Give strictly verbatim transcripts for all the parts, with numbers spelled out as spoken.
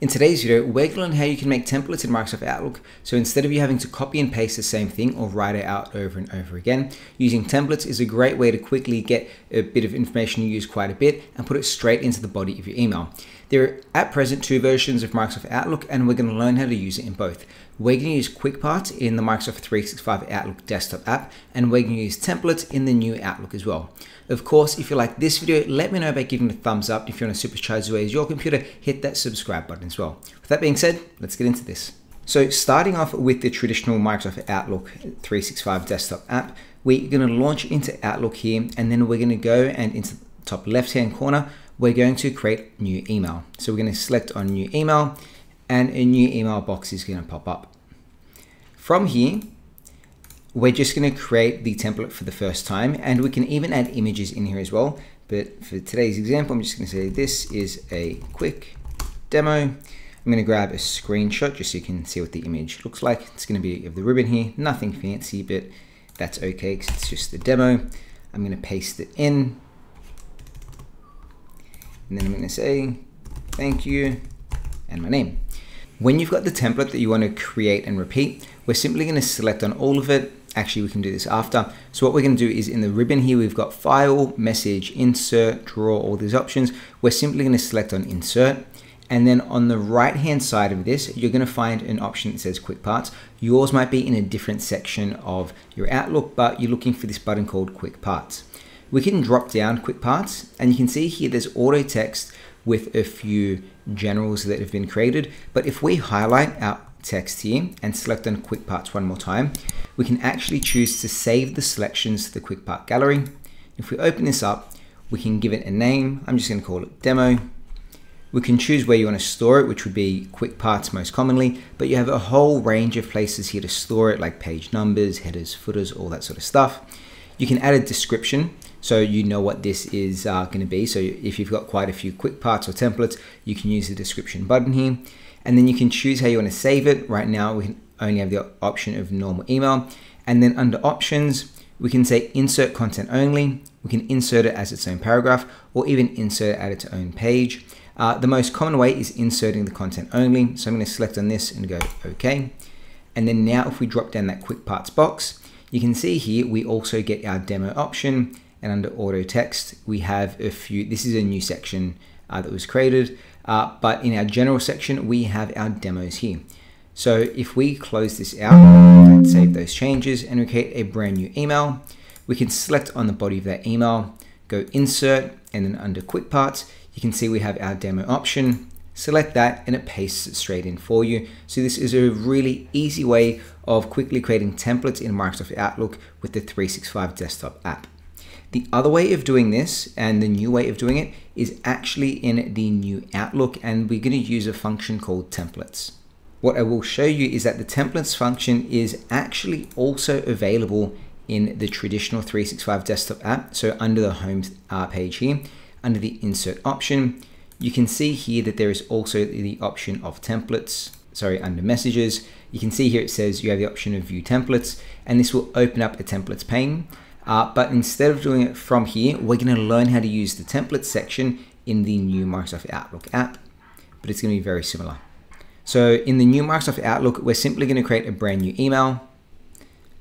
In today's video, we're going to learn how you can make templates in Microsoft Outlook. So instead of you having to copy and paste the same thing or write it out over and over again, using templates is a great way to quickly get a bit of information you use quite a bit and put it straight into the body of your email. There are at present two versions of Microsoft Outlook, and we're going to learn how to use it in both. We're going to use Quick Parts in the Microsoft three sixty-five Outlook desktop app, and we're going to use templates in the new Outlook as well. Of course, if you like this video, let me know by giving it a thumbs up. If you want to supercharge the way as your computer, hit that subscribe button as well. With that being said, let's get into this. So starting off with the traditional Microsoft Outlook three sixty-five desktop app, we're going to launch into Outlook here, and then we're going to go and into the top left-hand corner, we're going to create new email. So we're going to select on new email, and a new email box is going to pop up. From here, we're just going to create the template for the first time, and we can even add images in here as well. But for today's example, I'm just going to say this is a quick demo. I'm going to grab a screenshot just so you can see what the image looks like. It's going to be of the ribbon here, nothing fancy, but that's okay because it's just the demo. I'm going to paste it in. And then I'm going to say, thank you, and my name. When you've got the template that you want to create and repeat, we're simply going to select on all of it. Actually, we can do this after. So what we're going to do is in the ribbon here, we've got file, message, insert, draw, all these options. We're simply going to select on insert. And then on the right-hand side of this, you're going to find an option that says Quick Parts. Yours might be in a different section of your Outlook, but you're looking for this button called Quick Parts. We can drop down Quick Parts, and you can see here there's auto text with a few generals that have been created. But if we highlight our text here and select on Quick Parts one more time, we can actually choose to save the selections to the Quick Part gallery. If we open this up, we can give it a name. I'm just going to call it Demo. We can choose where you want to store it, which would be Quick Parts most commonly, but you have a whole range of places here to store it, like page numbers, headers, footers, all that sort of stuff. You can add a description, so you know what this is uh, going to be. So if you've got quite a few Quick Parts or templates, you can use the description button here, and then you can choose how you want to save it. Right now, we only have the option of normal email, and then under options, we can say insert content only. We can insert it as its own paragraph, or even insert it at its own page. Uh, the most common way is inserting the content only. So I'm going to select on this and go okay. And then now if we drop down that Quick Parts box, you can see here, we also get our demo option. And under auto text, we have a few, this is a new section uh, that was created, uh, but in our general section, we have our demos here. So if we close this out and save those changes and we create a brand new email, we can select on the body of that email, go insert, and then under Quick Parts, you can see we have our demo option, select that, and it pastes it straight in for you. So this is a really easy way of quickly creating templates in Microsoft Outlook with the three sixty-five desktop app. The other way of doing this, and the new way of doing it, is actually in the new Outlook, and we're going to use a function called templates. What I will show you is that the templates function is actually also available in the traditional three sixty-five desktop app. So under the home uh, page here, under the insert option, you can see here that there is also the option of templates. Sorry, under messages, you can see here it says you have the option of view templates, and this will open up a templates pane. Uh, but instead of doing it from here, we're going to learn how to use the templates section in the new Microsoft Outlook app, but it's going to be very similar. So in the new Microsoft Outlook, we're simply going to create a brand new email.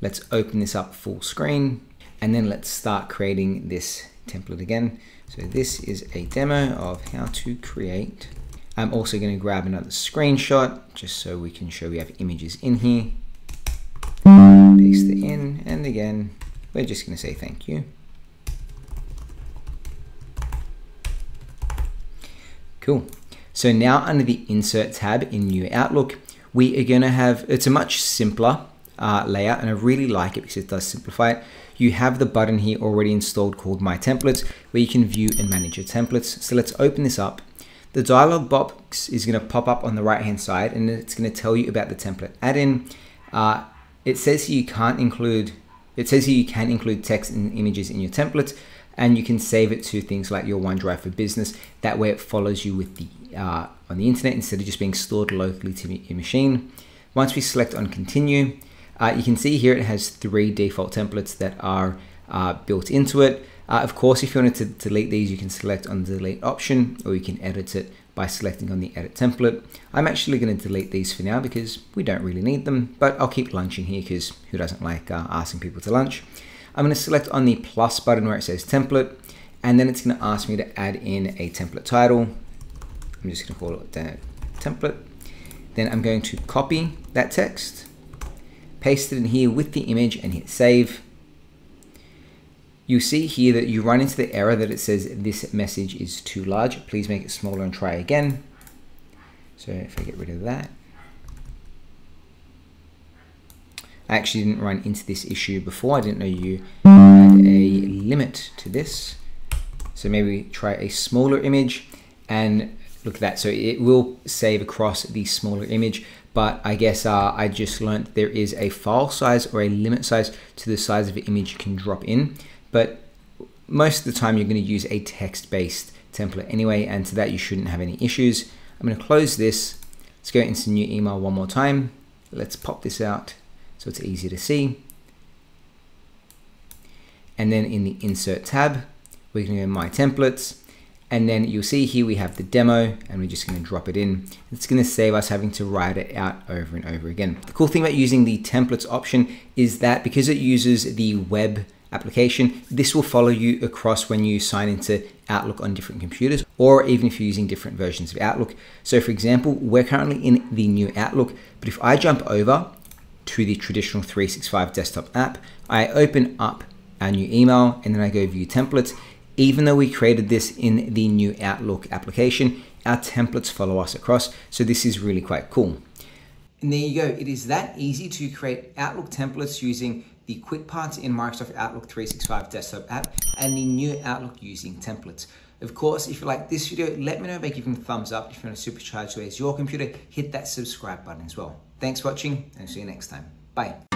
Let's open this up full screen, and then let's start creating this template again. So this is a demo of how to create. I'm also going to grab another screenshot just so we can show we have images in here. Paste it in, and again, we're just going to say thank you. Cool. So now under the Insert tab in New Outlook, we are going to have, it's a much simpler uh, layout, and I really like it because it does simplify it. You have the button here already installed called My Templates, where you can view and manage your templates. So let's open this up. The dialog box is going to pop up on the right-hand side, and it's going to tell you about the template add-in. Uh, it says you can't include It says here you can include text and images in your templates, and you can save it to things like your OneDrive for Business. That way it follows you with the uh, on the internet instead of just being stored locally to your machine. Once we select on continue, uh, you can see here it has three default templates that are uh, built into it. Uh, of course, if you wanted to delete these, you can select on the delete option, or you can edit it by selecting on the edit template. I'm actually going to delete these for now because we don't really need them, but I'll keep lunching here because who doesn't like uh, asking people to lunch? I'm going to select on the plus button where it says template, and then it's going to ask me to add in a template title. I'm just going to call it the template. Then I'm going to copy that text, paste it in here with the image and hit save. You see here that you run into the error that it says this message is too large. Please make it smaller and try again. So if I get rid of that. I actually didn't run into this issue before. I didn't know you had a limit to this. So maybe try a smaller image and look at that. So it will save across the smaller image, but I guess uh, I just learned there is a file size or a limit size to the size of an image you can drop in. But most of the time you're going to use a text-based template anyway, and to that you shouldn't have any issues. I'm going to close this. Let's go into new email one more time. Let's pop this out so it's easier to see. And then in the insert tab, we're going to go my templates. And then you'll see here we have the demo and we're just going to drop it in. It's going to save us having to write it out over and over again. The cool thing about using the templates option is that because it uses the web application, this will follow you across when you sign into Outlook on different computers, or even if you're using different versions of Outlook. So for example, we're currently in the new Outlook, but if I jump over to the traditional three sixty-five desktop app, I open up our new email and then I go view templates. Even though we created this in the new Outlook application, our templates follow us across. So this is really quite cool. And there you go. It is that easy to create Outlook templates using the Quick Parts in Microsoft Outlook three sixty-five desktop app and the new Outlook using templates. Of course, if you like this video, let me know by giving a thumbs up. If you want to supercharge the way it's your computer, hit that subscribe button as well. Thanks for watching and see you next time. Bye.